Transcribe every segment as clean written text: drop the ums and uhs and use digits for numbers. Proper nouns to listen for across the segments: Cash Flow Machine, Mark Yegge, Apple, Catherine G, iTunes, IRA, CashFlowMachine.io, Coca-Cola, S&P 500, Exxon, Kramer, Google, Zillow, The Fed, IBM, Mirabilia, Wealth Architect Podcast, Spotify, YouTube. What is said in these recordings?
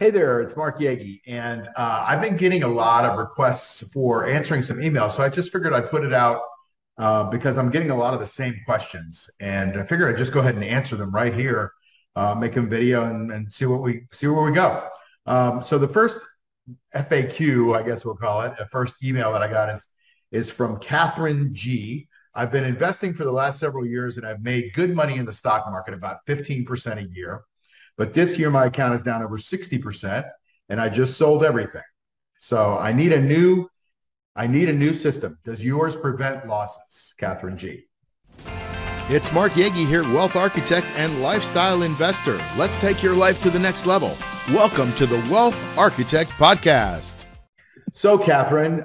Hey there, it's Mark Yegge, and I've been getting a lot of requests for answering some emails, so I just figured I'd put it out because I'm getting a lot of the same questions, and I figured I'd just go ahead and answer them right here, make a video, and see where we go. So the first FAQ, I guess we'll call it, the first email that I got is from Catherine G. I've been investing for the last several years, and I've made good money in the stock market, about 15% a year. But this year, my account is down over 60%, and I just sold everything. So I need a new system. Does yours prevent losses? Catherine G. It's Mark Yegge here, Wealth Architect and Lifestyle Investor. Let's take your life to the next level. Welcome to the Wealth Architect Podcast. So, Catherine,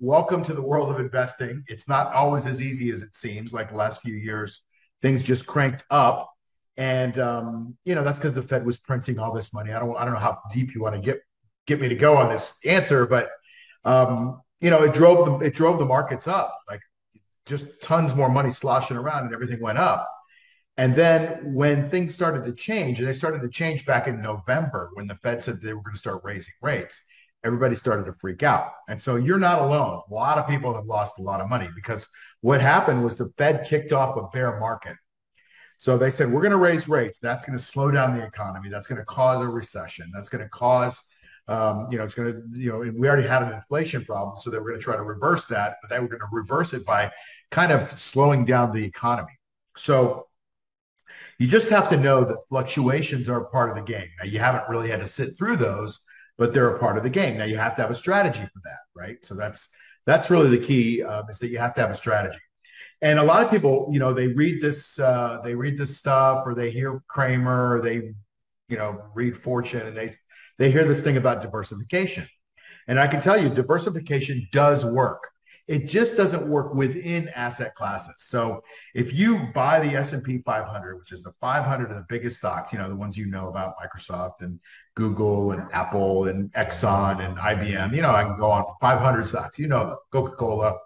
welcome to the world of investing. It's not always as easy as it seems. Like the last few years, things just cranked up. And, you know, that's because the Fed was printing all this money. I don't know how deep you want to get me to go on this answer, but, you know, it drove the markets up, like just tons more money sloshing around and everything went up. And then when things started to change, and they started to change back in November when the Fed said they were going to start raising rates, everybody started to freak out. And so you're not alone. A lot of people have lost a lot of money because what happened was the Fed kicked off a bear market. So they said, we're going to raise rates. That's going to slow down the economy. That's going to cause a recession. That's going to cause, we already had an inflation problem. So they were going to try to reverse that, but they were going to reverse it by kind of slowing down the economy. So you just have to know that fluctuations are part of the game. Now, you haven't really had to sit through those, but they're a part of the game. Now, you have to have a strategy for that, right? So that's really the key is that you have to have a strategy. And a lot of people, you know, they read this stuff, or they hear Kramer, or they, you know, read Fortune, and they hear this thing about diversification. And I can tell you, diversification does work. It just doesn't work within asset classes. So if you buy the S&P 500, which is the 500 of the biggest stocks, you know, the ones you know about, Microsoft and Google and Apple and Exxon and IBM, you know, I can go on for 500 stocks, you know, Coca-Cola.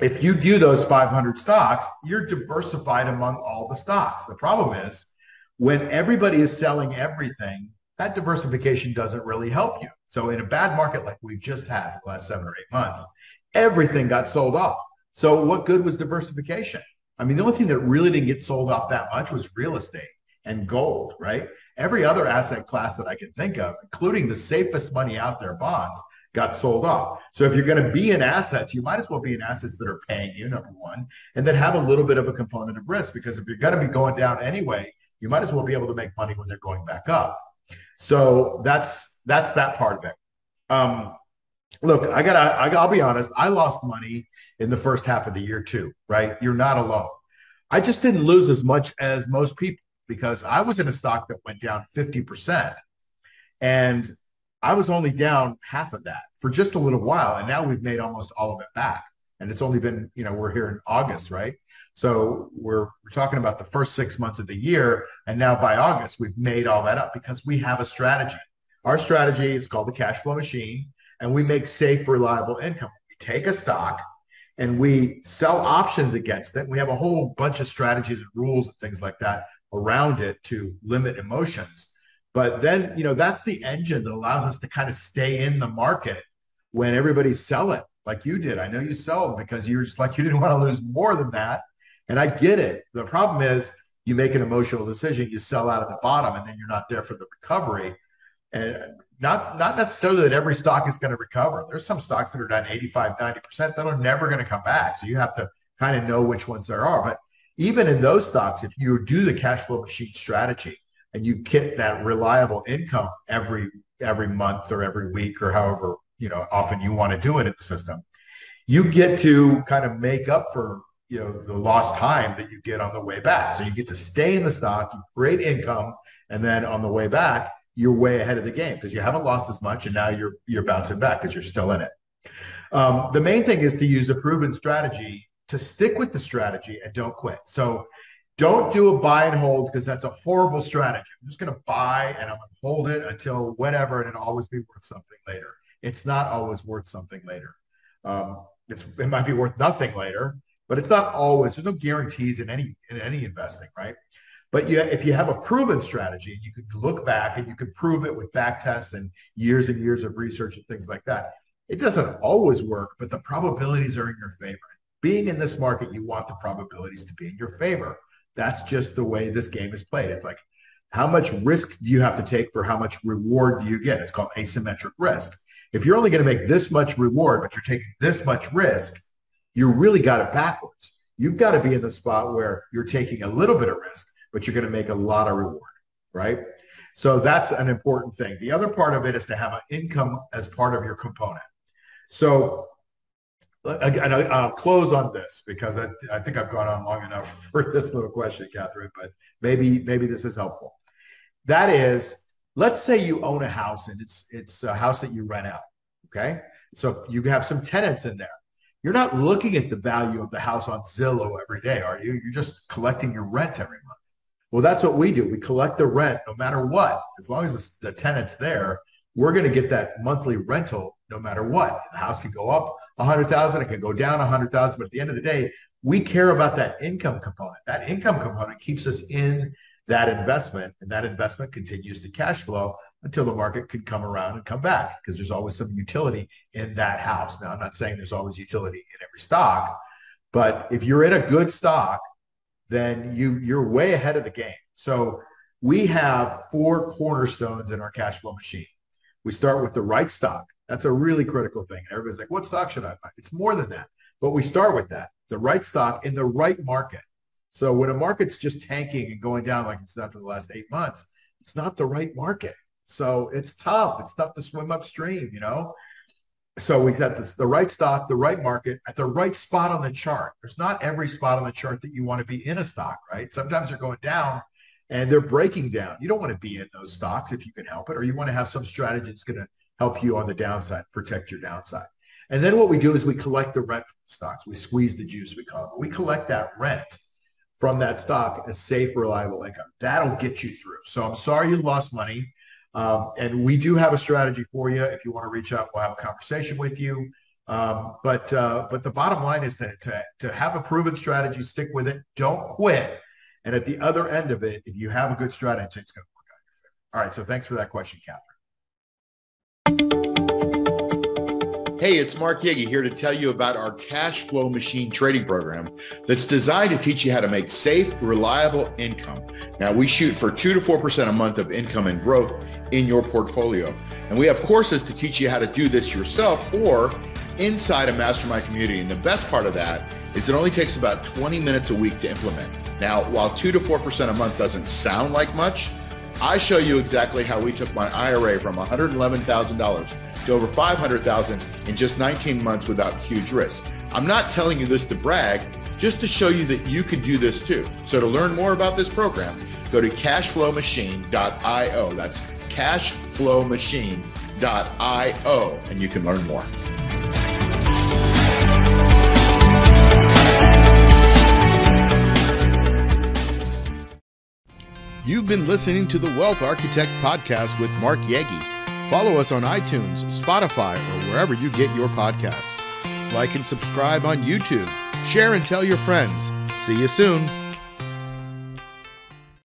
If you do those 500 stocks, you're diversified among all the stocks. The problem is when everybody is selling everything, that diversification doesn't really help you. So in a bad market like we've just had the last 7 or 8 months, everything got sold off. So what good was diversification? I mean, the only thing that really didn't get sold off that much was real estate and gold, right? Every other asset class that I can think of, including the safest money out there, bonds, got sold off. So if you're going to be in assets, you might as well be in assets that are paying you, number one, and then have a little bit of a component of risk, because if you're going to be going down anyway, you might as well be able to make money when they're going back up. So that's that part of it. Look, I'll be honest. I lost money in the first half of the year too, right? You're not alone. I just didn't lose as much as most people because I was in a stock that went down 50%. And I was only down half of that for just a little while, and now we've made almost all of it back. And it's only been, you know, we're here in August, right? So we're talking about the first 6 months of the year, and now by August, we've made all that up because we have a strategy. Our strategy is called the Cash Flow Machine, and we make safe, reliable income. We take a stock, and we sell options against it. We have a whole bunch of strategies and rules and things like that around it to limit emotions. But then, you know, that's the engine that allows us to kind of stay in the market when everybody's selling, like you did. I know you sell because you're just like, you didn't want to lose more than that. And I get it. The problem is you make an emotional decision, you sell out at the bottom, and then you're not there for the recovery. And not necessarily that every stock is going to recover. There's some stocks that are down 85, 90% that are never going to come back. So you have to kind of know which ones there are. But even in those stocks, if you do the cash flow machine strategy, and you get that reliable income every month or every week or however, you know, often you want to do it in the system, you get to kind of make up for, you know, the lost time that you get on the way back. So you get to stay in the stock, you create income, and then on the way back, you're way ahead of the game because you haven't lost as much, and now you're bouncing back because you're still in it. The main thing is to use a proven strategy, to stick with the strategy and don't quit. So don't do a buy and hold because that's a horrible strategy. I'm just going to buy and I'm going to hold it until whatever, and it'll always be worth something later. It's not always worth something later. It might be worth nothing later, but it's not always. There's no guarantees in any investing, right? But yeah, if you have a proven strategy, you could look back and you could prove it with back tests and years of research and things like that. It doesn't always work, but the probabilities are in your favor. Being in this market, you want the probabilities to be in your favor. That's just the way this game is played. It's like, how much risk do you have to take for how much reward do you get? It's called asymmetric risk. If you're only going to make this much reward, but you're taking this much risk, you really got it backwards. You've got to be in the spot where you're taking a little bit of risk, but you're going to make a lot of reward, right? So that's an important thing. The other part of it is to have an income as part of your component. So, and I'll close on this because I think I've gone on long enough for this little question, Catherine, but maybe this is helpful. That is, let's say you own a house and it's a house that you rent out, okay? So you have some tenants in there. You're not looking at the value of the house on Zillow every day, are you? You're just collecting your rent every month. Well, that's what we do. We collect the rent no matter what. As long as the tenant's there, we're going to get that monthly rental no matter what. The house could go up $100,000, it could go down $100,000, but at the end of the day, we care about that income component. That income component keeps us in that investment, and that investment continues to cash flow until the market can come around and come back, because there's always some utility in that house. Now, I'm not saying there's always utility in every stock, but if you're in a good stock, then you're way ahead of the game. So we have four cornerstones in our cash flow machine. We start with the right stock. That's a really critical thing. Everybody's like, what stock should I buy? It's more than that. But we start with that, the right stock in the right market. So when a market's just tanking and going down like it's done for the last 8 months, it's not the right market. So it's tough. It's tough to swim upstream, you know? So we've got the right stock, the right market, at the right spot on the chart. There's not every spot on the chart that you want to be in a stock, right? Sometimes they're going down and they're breaking down. You don't want to be in those stocks if you can help it, or you want to have some strategy that's going to help you on the downside, protect your downside. And then what we do is we collect the rent from the stocks. We squeeze the juice, we call it. We collect that rent from that stock as safe, reliable income. That'll get you through. So I'm sorry you lost money. And we do have a strategy for you. If you want to reach out, we'll have a conversation with you. But the bottom line is that to have a proven strategy, stick with it, don't quit. And at the other end of it, if you have a good strategy, it's going to work out your favor. All right, so thanks for that question, Catherine. Hey, it's Mark Yegge here to tell you about our Cash Flow Machine trading program that's designed to teach you how to make safe, reliable income. Now, we shoot for 2 to 4% a month of income and growth in your portfolio. And we have courses to teach you how to do this yourself or inside a mastermind community. And the best part of that is it only takes about 20 minutes a week to implement. Now, while 2 to 4% a month doesn't sound like much, I show you exactly how we took my IRA from $111,000 to over $500,000 in just 19 months without huge risk. I'm not telling you this to brag, just to show you that you can do this too. So to learn more about this program, go to CashFlowMachine.io. That's CashFlowMachine.io, and you can learn more. You've been listening to the Wealth Architect Podcast with Mark Yegge. Follow us on iTunes, Spotify, or wherever you get your podcasts. Like and subscribe on YouTube. Share and tell your friends. See you soon.